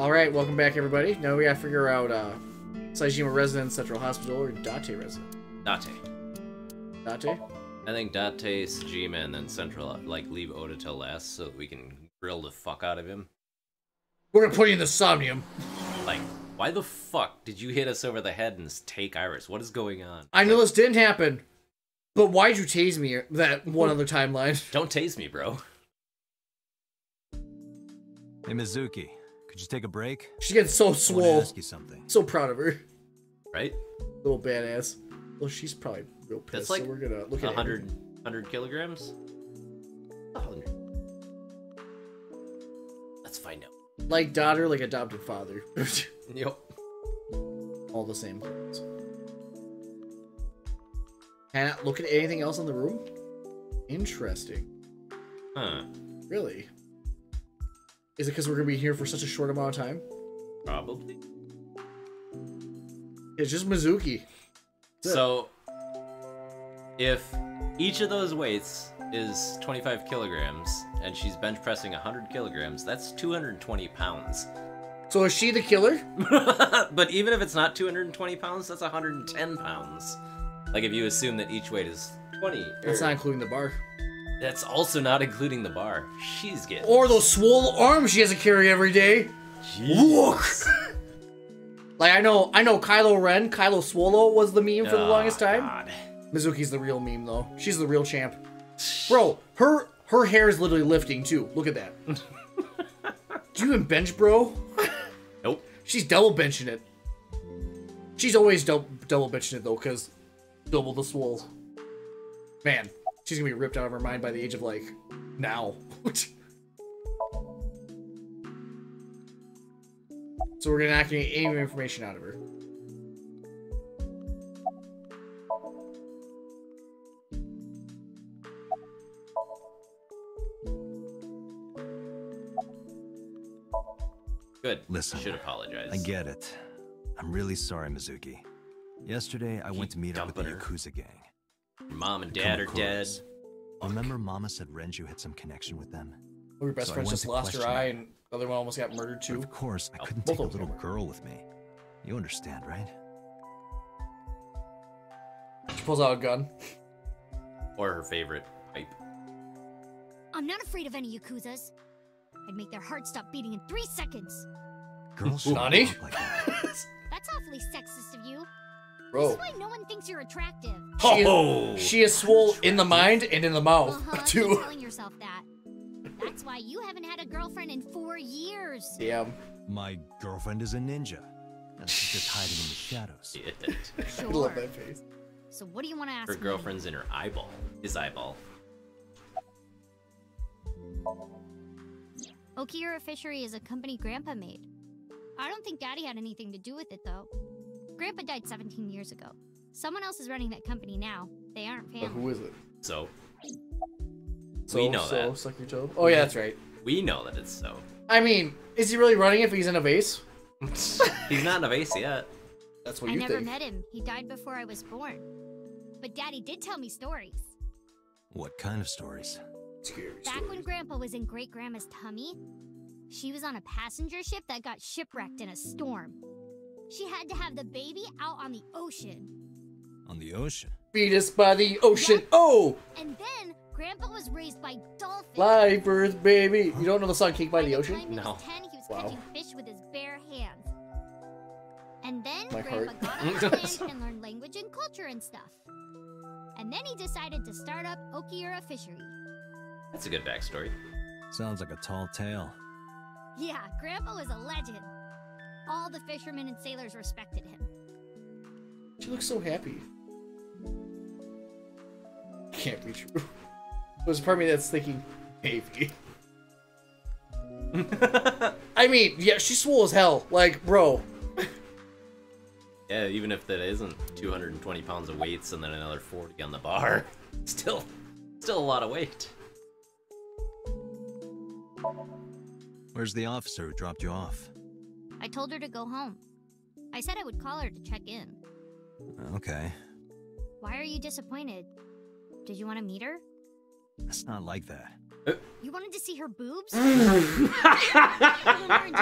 Alright, welcome back everybody. Now we gotta figure out Sejima Residence, Central Hospital, or Date Residence. Date? I think Date, Sejima, and then Central, like, leave Oda till last so that we can grill the fuck out of him. We're gonna put you in the somnium. Like, why the fuck did you hit us over the head and take Iris? What is going on? I know this didn't happen, but why'd you tase me that one other timeline? Don't tase me, bro. Hey, Mizuki, could you take a break? She's getting so swole. Ask you something. So proud of her. Right? Little badass. Well, she's probably real pissed. That's like so we're gonna look 100 kilograms? 100. Let's find out. Like daughter, like adopted father. Yep. All the same things. Can't look at anything else in the room? Interesting. Huh. Really? Is it because we're going to be here for such a short amount of time? Probably. It's just Mizuki. That's so, it. If each of those weights is 25 kilograms, and she's bench pressing 100 kilograms, that's 220 pounds. So is she the killer? But even if it's not 220 pounds, that's 110 pounds. Like if you assume that each weight is 20. That's not including the bar. That's also not including the bar. She's getting... Or those swole arms she has to carry every day. Jesus. Look! Like I know Kylo Ren, Kylo Swolo was the meme for the longest time. God. Mizuki's the real meme though. She's the real champ. Bro, her hair is literally lifting too. Look at that. Do you even bench, bro? Nope. She's double benching it. She's always double benching it though, cause double the swole. Man. She's gonna be ripped out of her mind by the age of, like, now. So we're not gonna get any information out of her. Good. Listen. You should apologize. I get it. I'm really sorry, Mizuki. Yesterday, I went to meet up with the Yakuza gang. Your mom and dad are dead. Remember Mama said Renju had some connection with them? Well, your best friend just lost her eye and the other one almost got murdered too. But of course, I couldn't take a little girl with me. You understand, right? She pulls out a gun. Or her favorite pipe. I'm not afraid of any Yakuzas. I'd make their heart stop beating in 3 seconds. Girls should not look like that. That's awfully sexist of you. Bro. That's why no one thinks you're attractive. She is swole in the mind and in the mouth, too. You're telling yourself that. That's why you haven't had a girlfriend in 4 years. Damn. My girlfriend is a ninja. And she's just hiding in the shadows. Sure. I love that face. So what do you want to ask her? Her girlfriend's in her eyeball. His eyeball. Okiura Fishery is a company Grandpa made. I don't think Daddy had anything to do with it, though. Grandpa died 17 years ago. Someone else is running that company now. They aren't family. But who is it? So we know that. Suck your toe. Oh yeah, that's right. We know that it's so. I mean, is he really running if he's in a vase? He's not in a vase yet. That's what you think. I never met him. He died before I was born. But Daddy did tell me stories. What kind of stories? Scary stories. Back when Grandpa was in Great Grandma's tummy, she was on a passenger ship that got shipwrecked in a storm. She had to have the baby out on the ocean. On the ocean? Fetus by the ocean. Yep. Oh! And then Grandpa was raised by dolphins. Live birth, baby. You don't know the song King by the Ocean? By the time he was 10, he was catching fish with his bare hands. And then Grandpa got on his land and learned language and culture and stuff. And then he decided to start up Okiura Fishery. That's a good backstory. Sounds like a tall tale. Yeah, Grandpa was a legend. All the fishermen and sailors respected him. She looks so happy. Can't be true. There's part of me that's thinking, baby. I mean, yeah, she's swole as hell. Like, bro. Yeah, even if that isn't 220 pounds of weights and then another 40 on the bar, still a lot of weight. Where's the officer who dropped you off? I told her to go home. I said I would call her to check in. Okay. Why are you disappointed? Did you want to meet her? That's not like that. You wanted to see her boobs?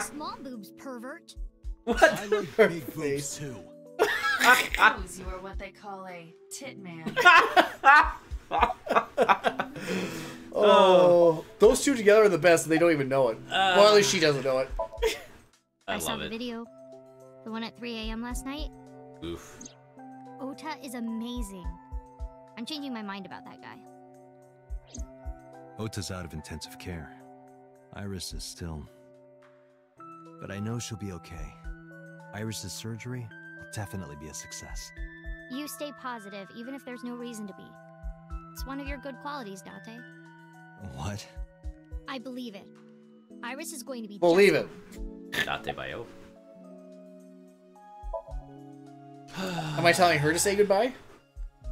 Small boobs pervert? What? I like big boobs too. You are what they call a tit man. Oh, those two together are the best, and they don't even know it. Well, at least she doesn't know it. I saw the video, the one at 3 a.m. last night. Oof. Ota is amazing. I'm changing my mind about that guy. Ota's out of intensive care. Iris is still, but I know she'll be okay. Iris's surgery will definitely be a success. You stay positive, even if there's no reason to be. It's one of your good qualities, Date. What? I believe it. Iris is going to be. Believe it. Date Bayo. Am I telling her to say goodbye?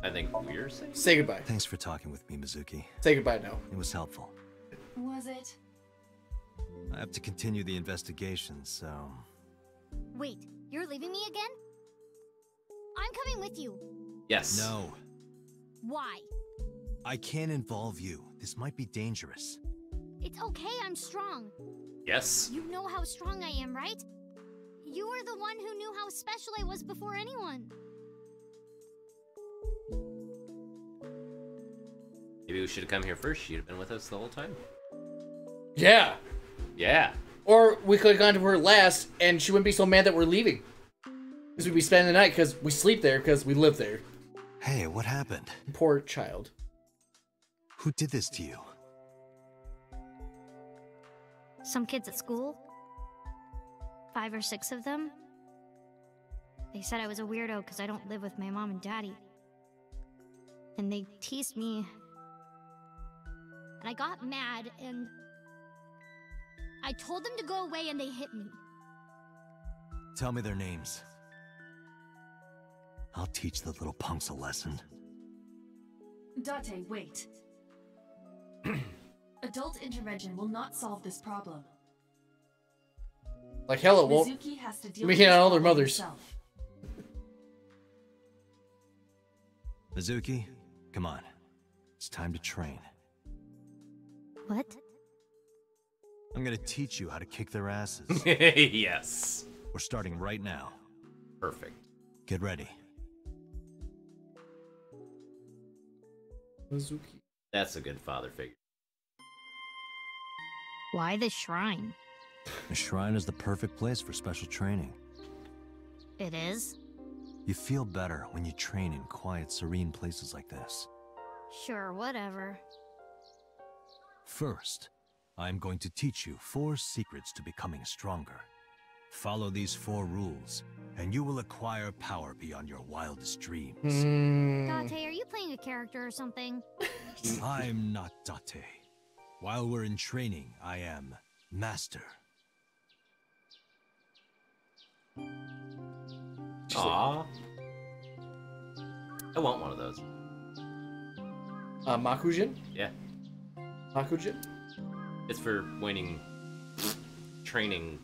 I think we're saying. Say goodbye. Thanks for talking with me, Mizuki. Say goodbye now. It was helpful. Was it? I have to continue the investigation, so... Wait, you're leaving me again? I'm coming with you. Yes. No. Why? I can't involve you. This might be dangerous. It's okay, I'm strong. Yes. You know how strong I am, right? You were the one who knew how special I was before anyone. Maybe we should have come here first. She'd have been with us the whole time. Yeah. Yeah. Or we could have gone to her last, and she wouldn't be so mad that we're leaving. Because we'd be spending the night, because we sleep there, because we live there. Hey, what happened? Poor child. Who did this to you? Some kids at school. 5 or 6 of them. They said I was a weirdo because I don't live with my mom and daddy. And they teased me. And I got mad, and... I told them to go away and they hit me. Tell me their names. I'll teach the little punks a lesson. Date, wait. Adult intervention will not solve this problem. Like hell it won't. We can't all their mothers. Mizuki, come on. It's time to train. What? I'm gonna teach you how to kick their asses. Yes. We're starting right now. Perfect. Get ready. Mizuki. That's a good father figure. Why the shrine? The shrine is the perfect place for special training. It is? You feel better when you train in quiet, serene places like this. Sure, whatever. First, I'm going to teach you 4 secrets to becoming stronger. Follow these 4 rules, and you will acquire power beyond your wildest dreams. Date, are you playing a character or something? I'm not Date. While we're in training, I am Master. Aww. I want one of those. Makujin? Yeah. Makujin? It's for winning, training,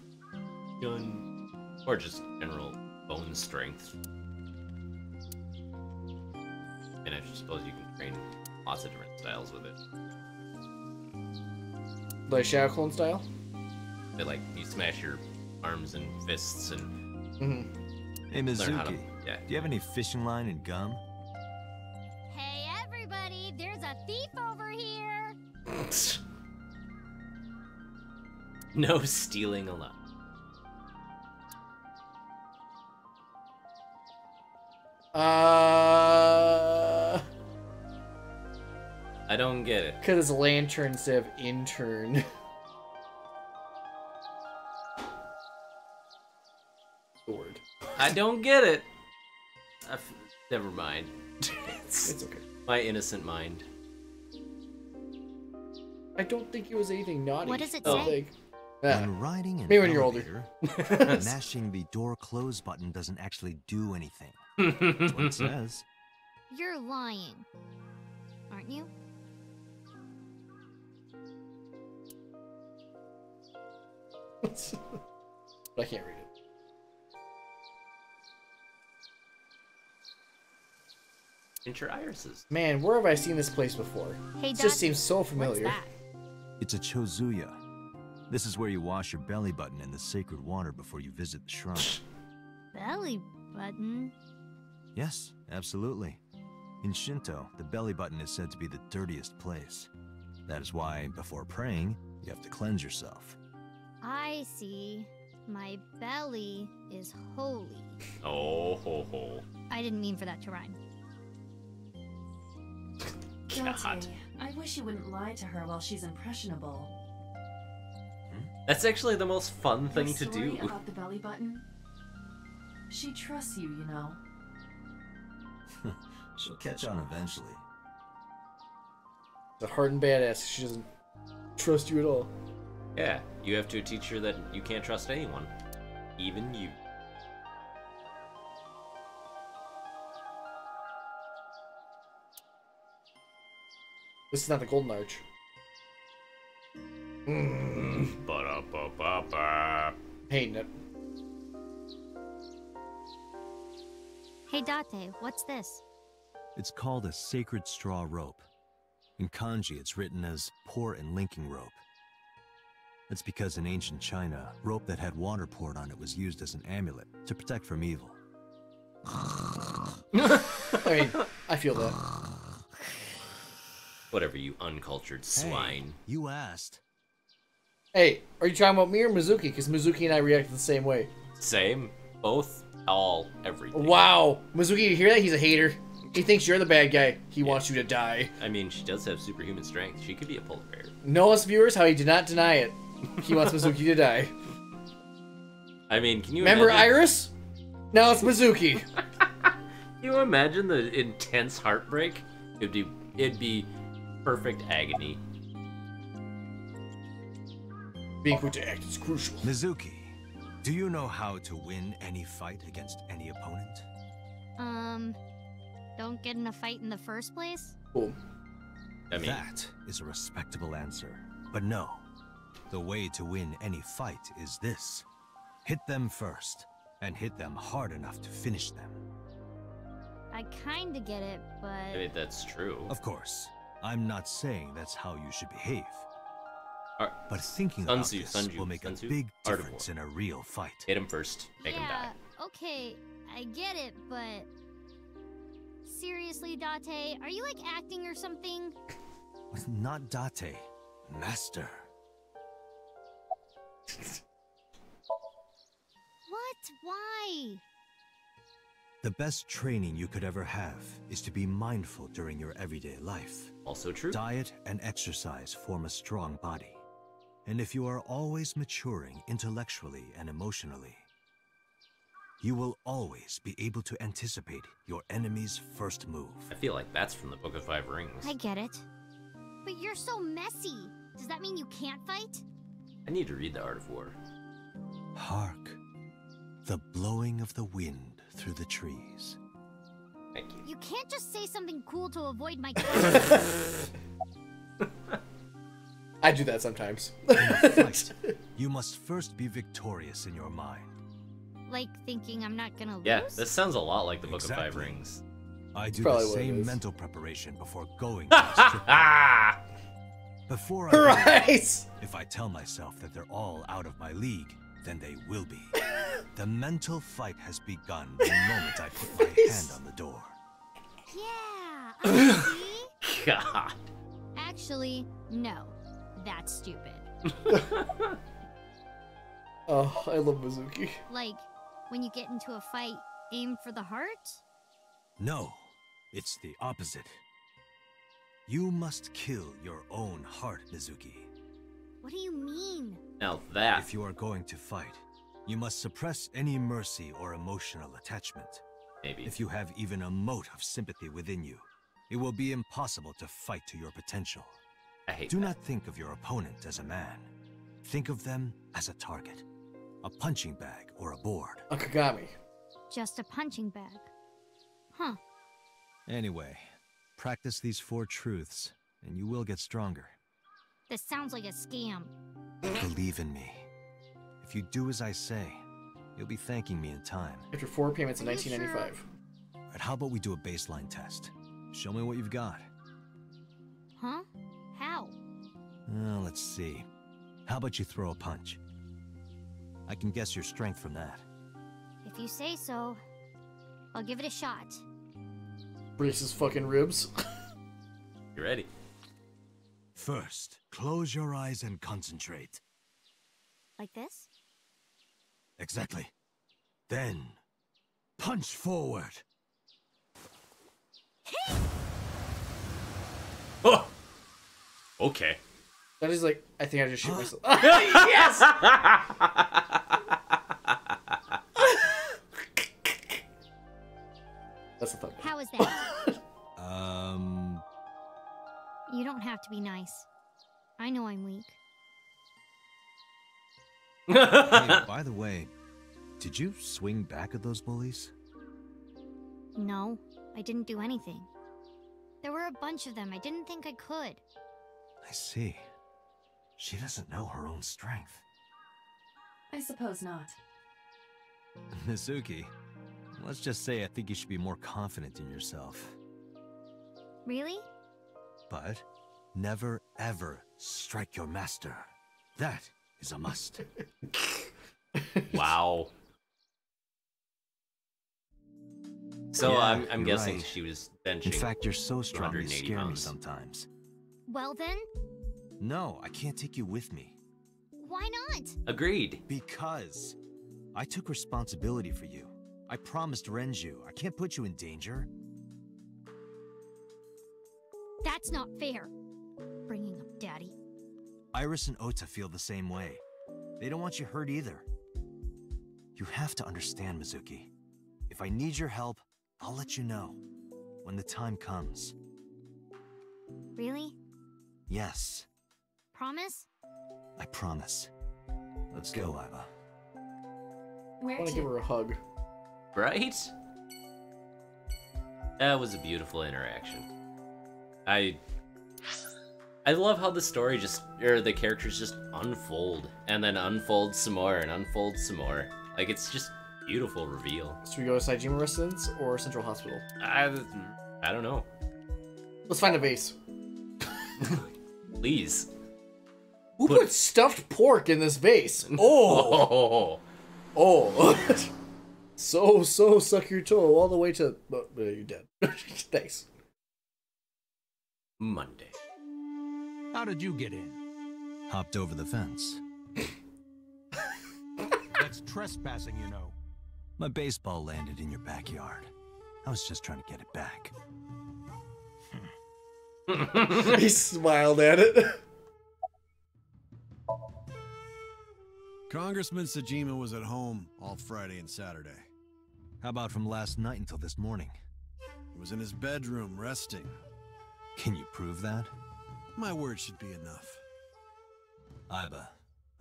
gun, or just general bone strength. And I suppose you can train lots of different styles with it. Like Shadow Clone style? They like, you smash your arms and fists and... Mm-hmm. Hey, Mizuki, learn how to, yeah. Do you have any fishing line and gum? Hey, everybody, there's a thief over here! No stealing allowed. I don't get it. Because lantern instead of intern. Sword. I don't get it. Never mind. It's okay. My innocent mind. I don't think it was anything naughty. What does it say? When riding in an elevator, mashing the door close button doesn't actually do anything. That's what it says. You're lying, aren't you? But I can't read it. Enter Iris's. Man, where have I seen this place before? Hey, it just seems so familiar. It's a Chozuya. This is where you wash your belly button in the sacred water before you visit the shrine. Belly button? Yes, absolutely. In Shinto, the belly button is said to be the dirtiest place. That is why, before praying, you have to cleanse yourself. I see. My belly is holy. Oh, ho, ho. I didn't mean for that to rhyme. God. I wish you wouldn't lie to her while she's impressionable. That's actually the most fun thing to do. About the belly button? She trusts you, you know. She'll catch on eventually. The hardened badass. She doesn't trust you at all. Yeah, you have to teach her that you can't trust anyone, even you. This is not the golden arch. Hating it. Hey Date, what's this? It's called a sacred straw rope. In kanji, it's written as pour and linking rope. That's because in ancient China, rope that had water poured on it was used as an amulet to protect from evil. I mean, I feel that. Whatever, you uncultured swine. Hey, you asked. Hey, are you talking about me or Mizuki? Because Mizuki and I reacted the same way. Same. Both. All. Everything. Wow. Mizuki, you hear that? He's a hater. He thinks you're the bad guy. He wants you to die. I mean, she does have superhuman strength. She could be a polar bear. Know us viewers how he did not deny it. He wants Mizuki to die. I mean, can you remember imagine... Iris? Now it's Mizuki. Can you imagine the intense heartbreak? It'd be perfect agony. Being quick to act is crucial. Mizuki, do you know how to win any fight against any opponent? Don't get in a fight in the first place? Cool. I mean, that is a respectable answer. But no, the way to win any fight is this. Hit them first, and hit them hard enough to finish them. I kinda get it, but... I mean, that's true. Of course. I'm not saying that's how you should behave, but thinking about this will make a big difference in a real fight. Hit him first, make him die. Yeah, okay, I get it, but seriously, Date, are you like acting or something? Not Date, Master. What? Why? The best training you could ever have is to be mindful during your everyday life. Also true. Diet and exercise form a strong body. And if you are always maturing intellectually and emotionally, you will always be able to anticipate your enemy's first move. I feel like that's from the Book of Five Rings. I get it. But you're so messy. Does that mean you can't fight? I need to read The Art of War. Hark, the blowing of the wind through the trees. Thank you. You can't just say something cool to avoid my I do that sometimes. In a fight, you must first be victorious in your mind. Like thinking I'm not gonna lose? Yeah, this sounds a lot like the Book of Five Rings. I do the same mental preparation before going to this trip. Before I go, if I tell myself that they're all out of my league, then they will be. The mental fight has begun the moment I put my hand on the door. Yeah, I see. God. Actually, no. That's stupid. Oh, I love Mizuki. Like, when you get into a fight, aim for the heart? No, it's the opposite. You must kill your own heart, Mizuki. What do you mean? Now that... If you are going to fight, you must suppress any mercy or emotional attachment. Maybe. If you have even a mote of sympathy within you, it will be impossible to fight to your potential. I hate that. Do not think of your opponent as a man. Think of them as a target. A punching bag or a board. A kagami. Just a punching bag. Huh. Anyway, practice these four truths, and you will get stronger. This sounds like a scam. Believe in me. If you do as I say, you'll be thanking me in time. After 4 payments in 1995. Sure? Alright, how about we do a baseline test? Show me what you've got. Huh? How? Let's see. How about you throw a punch? I can guess your strength from that. If you say so, I'll give it a shot. Braces fucking ribs. You ready? First, close your eyes and concentrate. Like this? Exactly. Then, punch forward. Hey! Oh. Okay. That is like, I think I just shoot myself. Yes! That's the thought. How is that? You don't have to be nice. I know I'm weak. Hey, by the way, did you swing back at those bullies? No, I didn't do anything. There were a bunch of them. I didn't think I could. I see. She doesn't know her own strength. I suppose not. Mizuki, let's just say I think you should be more confident in yourself. Really? But never ever strike your master. That is a must. Wow. So yeah, I'm guessing right. She was benching. In fact, you're so strong you scare me sometimes. Well then? No, I can't take you with me. Why not? Agreed. Because I took responsibility for you. I promised Renju. I can't put you in danger. That's not fair. Bringing up Daddy. Iris and Ota feel the same way. They don't want you hurt either. You have to understand, Mizuki. If I need your help, I'll let you know when the time comes. Really? Yes. Promise? I promise. Let's go, Aiba. I want to give her a hug. Right? That was a beautiful interaction. I love how the story just, or the characters just unfold, and then unfold some more, and unfold some more. Like, it's just beautiful reveal. Should we go to Sejima Residence or Central Hospital? I don't know. Let's find a base. Please. Who put stuffed pork in this vase? Oh! Oh! Oh. So suck your toe all the way to... you're dead. Thanks. Monday. How did you get in? Hopped over the fence. That's trespassing, you know. My baseball landed in your backyard. I was just trying to get it back. He smiled at it. Congressman Tsujima was at home all Friday and Saturday. How about from last night until this morning? He was in his bedroom resting. Can you prove that? My word should be enough. Aiba,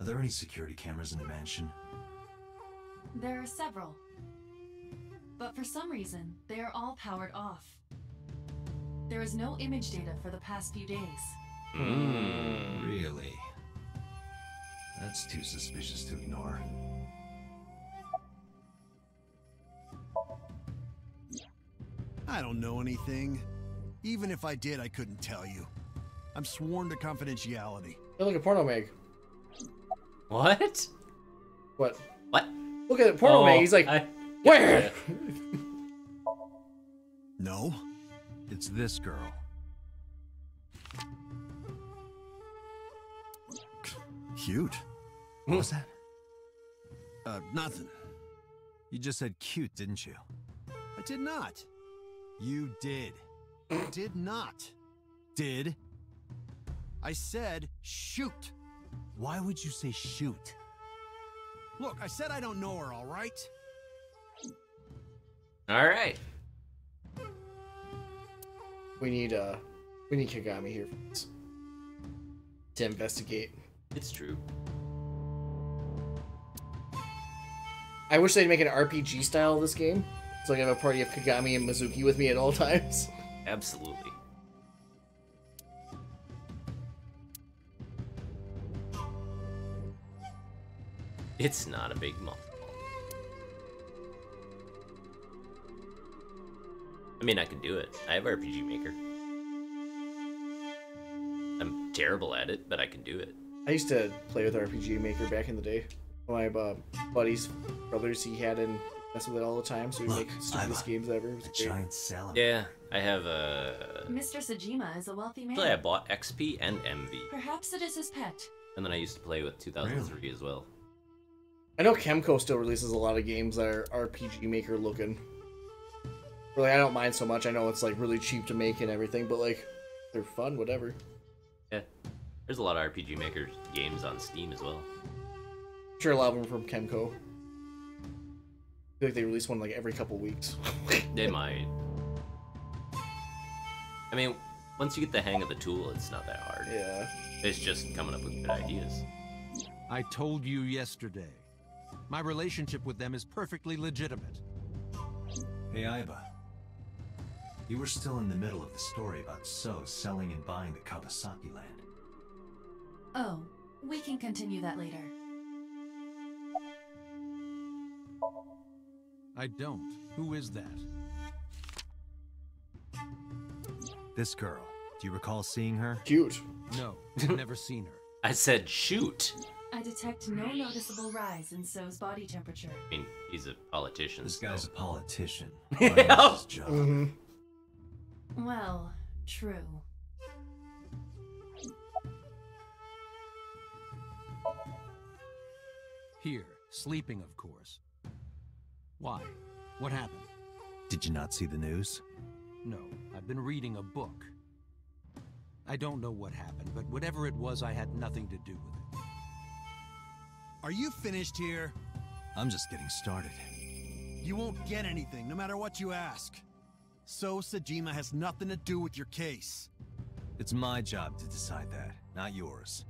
are there any security cameras in the mansion? There are several. But for some reason, they are all powered off. There is no image data for the past few days. Really? That's too suspicious to ignore. I don't know anything. Even if I did, I couldn't tell you. I'm sworn to confidentiality. Hey, look at Porno Meg. What? What? What? Look at Porno Meg. He's like, where? No. It's this girl. Cute. What was that? Nothing. You just said cute, didn't you? I did not. You did. Did not. Did. I said shoot. Why would you say shoot? Look, I said I don't know her, all right? All right. We need Kagami here to investigate. It's true. I wish they'd make an RPG style of this game, so I could have a party of Kagami and Mizuki with me at all times. Absolutely. It's not a big month. I mean, I can do it. I have RPG Maker. I'm terrible at it, but I can do it. I used to play with RPG Maker back in the day. My buddy's brothers, he had and mess with it all the time, so we make stupidest games ever. It was great. Giant salad. Yeah, I have a. Mr. Sejima is a wealthy man. Actually, I bought XP and MV. Perhaps it is his pet. And then I used to play with 2003 as well. I know Chemco still releases a lot of games that are RPG Maker looking. Really, I don't mind so much. I know it's like really cheap to make and everything, but like they're fun, whatever. Yeah, there's a lot of RPG Maker games on Steam as well. I'm sure a lot of them from Chemco. I feel like they release one like every couple weeks. They might. I mean, once you get the hang of the tool, it's not that hard. Yeah. It's just coming up with good ideas. I told you yesterday. My relationship with them is perfectly legitimate. Hey, Aiba. You were still in the middle of the story about So selling and buying the Kawasaki land. Oh, we can continue that later. I don't. Who is that? This girl. Do you recall seeing her? Cute. No, I've never seen her. I said shoot. I detect no noticeable rise in So's body temperature. I mean, he's a politician. This guy's a politician. His job. Mm-hmm. Well, true. Here, sleeping, of course. Why? What happened? Did you not see the news? No, I've been reading a book. I don't know what happened, but whatever it was, I had nothing to do with it. Are you finished here? I'm just getting started. You won't get anything, no matter what you ask. So Sejima has nothing to do with your case. It's my job to decide that, not yours.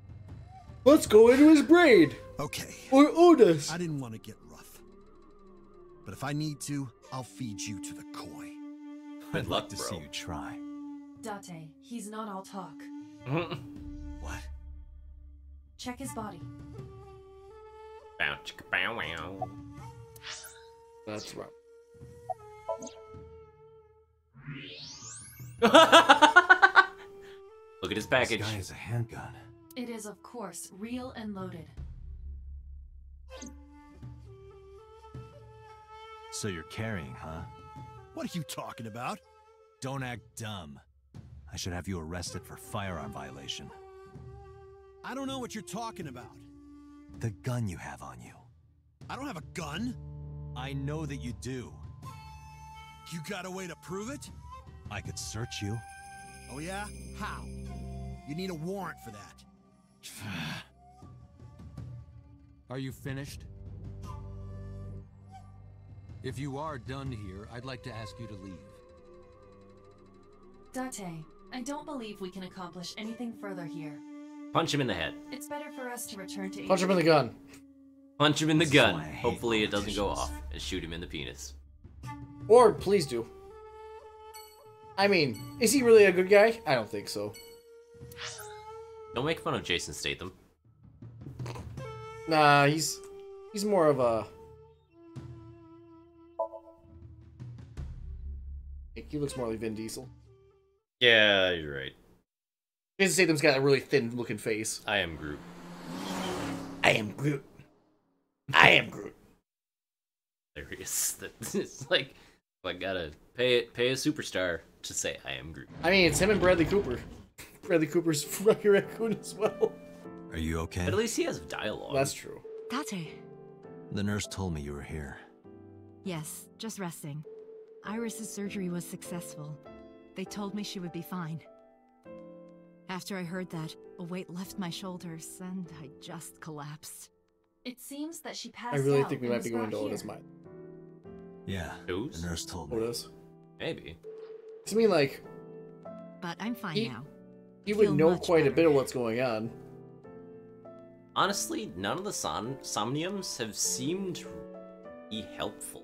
Let's go into his braid. Okay. Or Oda's. I didn't want to get rough. But if I need to, I'll feed you to the koi. I'd like to see you try. Date, he's not all talk. What? Check his body. That's right. Look at his package. This guy has a handgun. It is, of course, real and loaded. So you're carrying, huh? What are you talking about? Don't act dumb. I should have you arrested for firearm violation. I don't know what you're talking about. The gun you have on you. I don't have a gun. I know that you do. You got a way to prove it? I could search you. Oh yeah? How? You need a warrant for that. Are you finished? If you are done here, I'd like to ask you to leave. Date, I don't believe we can accomplish anything further here. Punch him in the head. It's better for us to return to. Punch him in the gun. Punch him in the gun. Hopefully it doesn't go off. And shoot him in the penis. Or please do. I mean, is he really a good guy? I don't think so. Don't make fun of Jason Statham. Nah, he's more of a. He looks more like Vin Diesel. Yeah, you're right. Jason Statham's got a really thin-looking face. I am Groot. I am Groot. I am Groot. Hilarious. It's like, I gotta pay a superstar to say I am Groot. I mean, it's him and Bradley Cooper. Bradley Cooper's Rocky Raccoon as well. Are you okay? But at least he has dialogue. That's true. Date. The nurse told me you were here. Yes, just resting. Iris' surgery was successful. They told me she would be fine. After I heard that, a weight left my shoulders, and I just collapsed. It seems that she passed out. I really think we might be going to Oda's mind. Yeah, the nurse told me. Oda's? Maybe. To me, like... But I'm fine now. He would know quite a bit of what's going on. Honestly, none of the somniums have seemed really helpful.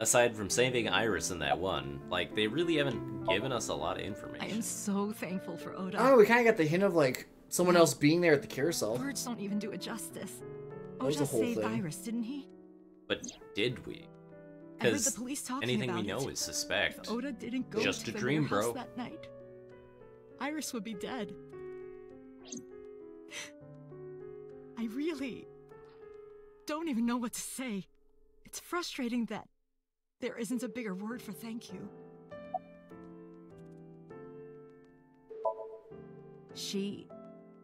Aside from saving Iris in that one, like, they really haven't given us a lot of information. I am so thankful for Oda. Oh, we kind of got the hint of, like, someone else being there at the carousel. Words don't even do it justice. Oda saved Iris, didn't he? But did we? Because anything we know is suspect. If Oda didn't go just to a dream, bro. That night, Iris would be dead. I really don't even know what to say. It's frustrating that there isn't a bigger word for thank you.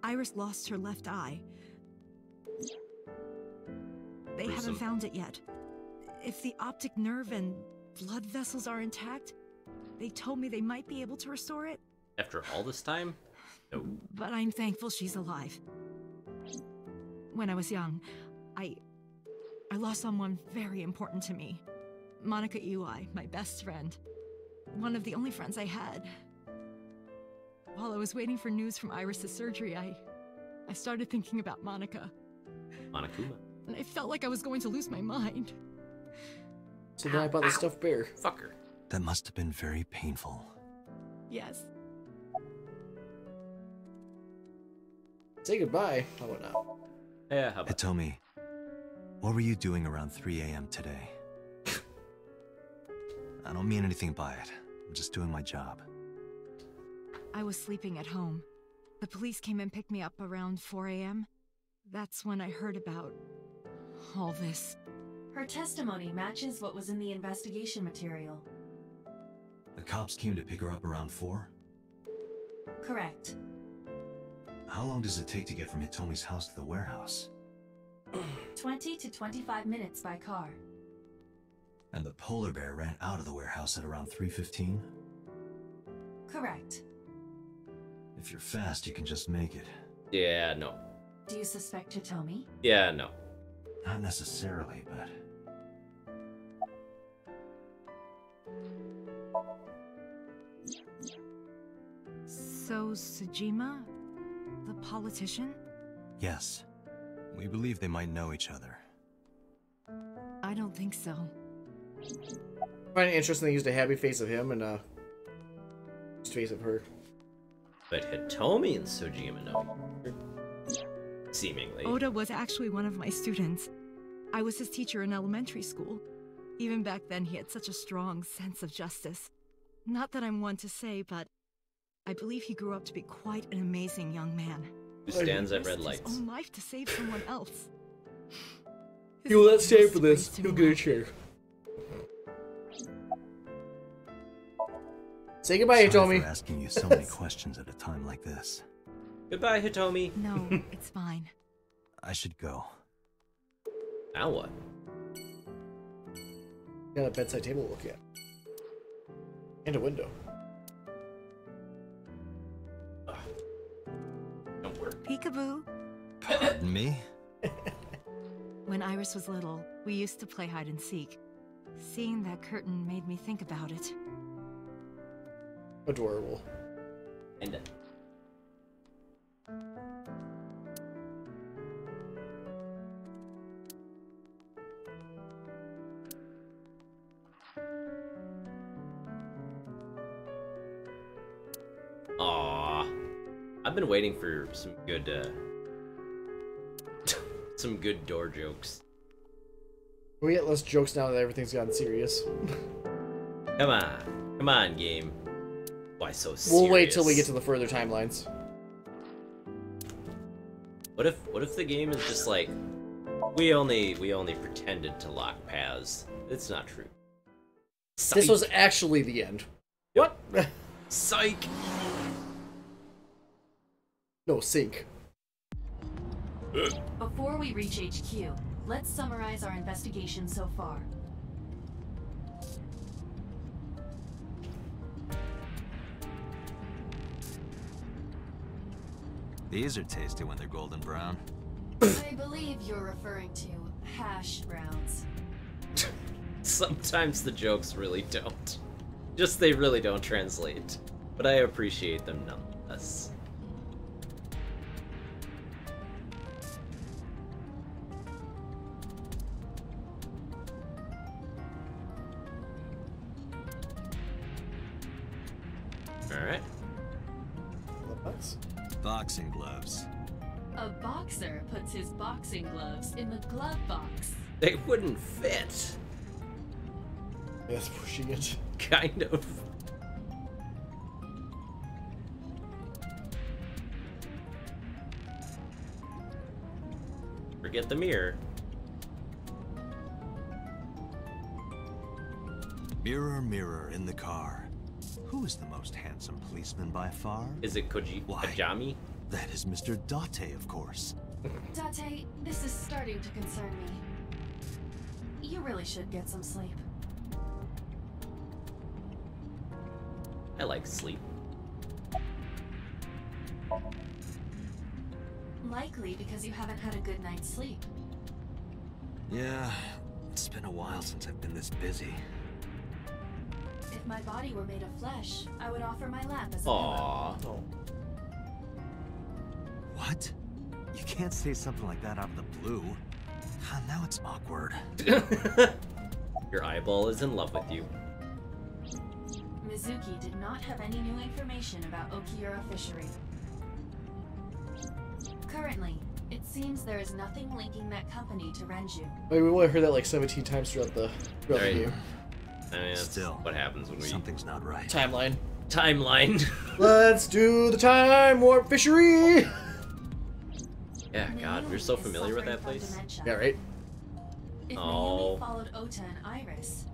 Iris lost her left eye. They haven't found it yet. If the optic nerve and blood vessels are intact, they told me they might be able to restore it. After all this time? No. But I'm thankful she's alive. When I was young, I lost someone very important to me. Monica Iwai, my best friend. One of the only friends I had. While I was waiting for news from Iris' surgery, I started thinking about Monica. Monokuma. And I felt like I was going to lose my mind. So then I bought the stuffed bear. Fucker. That must have been very painful. Yes. Say goodbye. How about now? Yeah, how about Hitomi, what were you doing around 3 a.m. today? I don't mean anything by it. I'm just doing my job. I was sleeping at home. The police came and picked me up around 4 a.m. That's when I heard about all this. Her testimony matches what was in the investigation material. The cops came to pick her up around 4? Correct. How long does it take to get from Hitomi's house to the warehouse? 20 to 25 minutes by car. And the polar bear ran out of the warehouse at around 3:15? Correct. If you're fast, you can just make it. Yeah, no. Do you suspect Hitomi? Yeah, no. Not necessarily, but... So, Sejima? The politician? Yes. We believe they might know each other. I don't think so. I find it interesting they used a happy face of him and a face of her. But Hitomi and Tsujima know. Seemingly. Oda was actually one of my students. I was his teacher in elementary school. Even back then, he had such a strong sense of justice. Not that I'm one to say, but I believe he grew up to be quite an amazing young man. Who stands at red lights. His own life to save someone else. You will not stand for this. You'll get a chair. Say goodbye, Hitomi. For asking you so many questions at a time like this. Goodbye, Hitomi. No, it's fine. I should go. Now what? Got a bedside table to look at. And a window. Ugh. Don't worry. Peekaboo. Pardon me? When Iris was little, we used to play hide and seek. Seeing that curtain made me think about it. Adorable. And aww, I've been waiting for some good, some good door jokes. We get less jokes now that everything's gotten serious. Come on, come on, game. Why so serious? We'll wait till we get to the further timelines. What if the game is just like, we only pretended to lock paths. It's not true. Psych. This was actually the end. What? Psych. No, sink. Before we reach HQ, let's summarize our investigation so far. These are tasty when they're golden brown. I believe you're referring to hash browns. Sometimes the jokes really don't. Just they really don't translate. But I appreciate them nonetheless. Alright. Boxing gloves. A boxer puts his boxing gloves in the glove box. They wouldn't fit. That's pushing it. Kind of. get the mirror. Mirror, mirror in the car. Who is the most handsome policeman by far? Is it Kajami? That is Mr. Date, of course. Date, this is starting to concern me. You really should get some sleep. I like sleep. Likely because you haven't had a good night's sleep. Yeah, it's been a while since I've been this busy. If my body were made of flesh, I would offer my lap as a pillow. What? You can't say something like that out of the blue. Now it's awkward. Your eyeball is in love with you. Mizuki did not have any new information about Okiura Fishery. Currently, it seems there is nothing linking that company to Renju. I mean, we want to hear that like 17 times throughout the game. I mean, that's still what happens when something's not right. Timeline. Timeline. Let's do the Time Warp Fishery! Yeah, God, we're so familiar with that place. Dementia. Yeah, right? If Naomi followed Ota and Iris,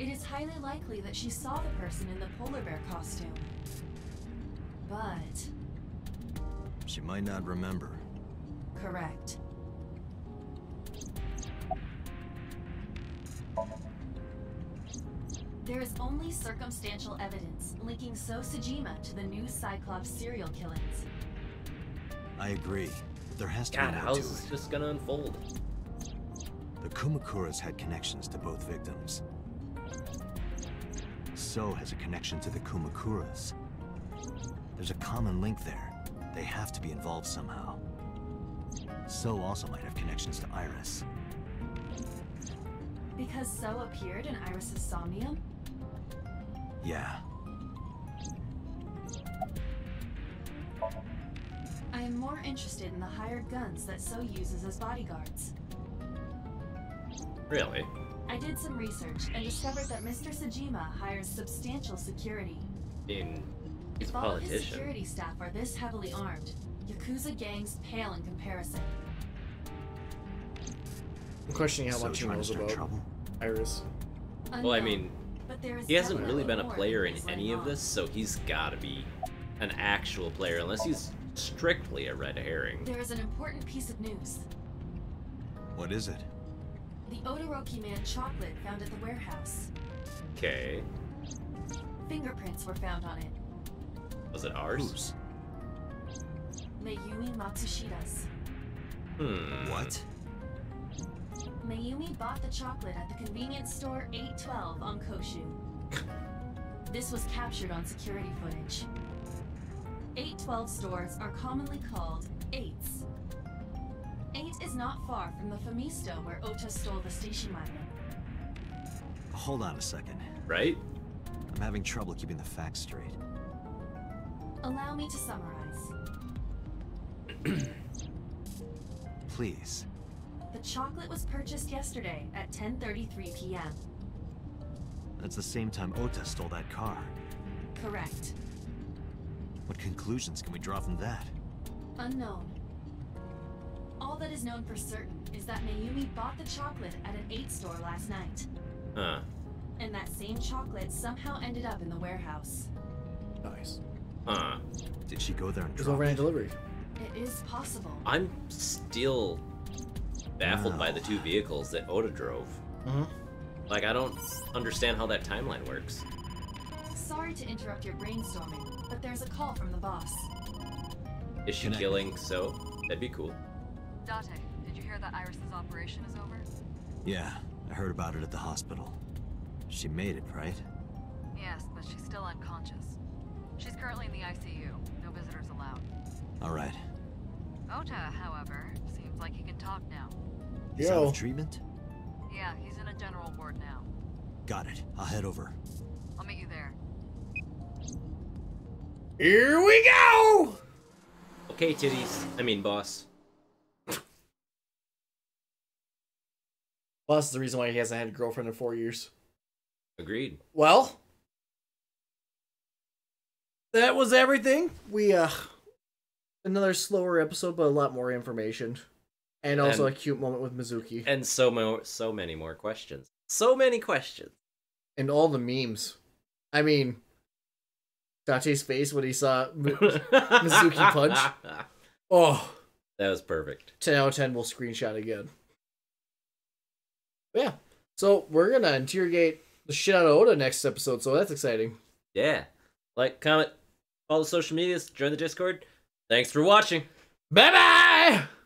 it is highly likely that she saw the person in the polar bear costume. But... she might not remember. Correct. There is only circumstantial evidence linking Sejima to the new Cyclops serial killings. I agree. There has to be more to it. God, how's this just gonna unfold? The Kumakuras had connections to both victims. So has a connection to the Kumakuras. There's a common link there. They have to be involved somehow. So also might have connections to Iris. Because So appeared in Iris's somnium? Yeah. I am more interested in the hired guns that So uses as bodyguards. Really? I did some research and discovered that Mr. Sejima hires substantial security. He's a politician. All of his security staff are this heavily armed. Yakuza gangs pale in comparison. I'm questioning how much he knows about Iris. Well, I mean, he hasn't really been a player in any of this, so he's gotta be an actual player, unless he's strictly a red herring. There is an important piece of news. What is it? The Odoroki Man chocolate found at the warehouse. Okay. Fingerprints were found on it. Was it ours? Mayumi Matsushida's. Hmm. What? Mayumi bought the chocolate at the convenience store 812 on Koshu. This was captured on security footage. 812 stores are commonly called 8s. 8 is not far from the Famisto where Ota stole the station wagon. Hold on a second. Right? I'm having trouble keeping the facts straight. Allow me to summarize. Please. The chocolate was purchased yesterday at 10:33 p.m. That's the same time Ota stole that car. Correct. What conclusions can we draw from that? Unknown. All that is known for certain is that Mayumi bought the chocolate at an 8 store last night. Huh. And that same chocolate somehow ended up in the warehouse. Nice. Huh. Did she go there and drop it? Delivery. It is possible. I'm still baffled by the two vehicles that Oda drove. Like, I don't understand how that timeline works. Sorry to interrupt your brainstorming, but there's a call from the boss. Is she killing So? That'd be cool. Date, did you hear that Iris's operation is over? Yeah, I heard about it at the hospital. She made it, right? Yes, but she's still unconscious. She's currently in the ICU. No visitors allowed. All right. Ota, however, seems like he can talk now. He's out of treatment? Yeah, he's in a general ward now. Got it. I'll head over. I'll meet you there. Here we go! Okay, titties. I mean, boss. Boss is the reason why he hasn't had a girlfriend in 4 years. Agreed. Well... that was everything. We, another slower episode, but a lot more information. And also a cute moment with Mizuki. And so many more questions. So many questions. And all the memes. I mean, Date's face when he saw Mizuki punch. Oh. That was perfect. 10 out of 10, we'll screenshot again. But yeah. So we're going to interrogate the shit out of Oda next episode, so that's exciting. Yeah. Like, comment, follow the social medias, join the Discord. Thanks for watching. Bye-bye!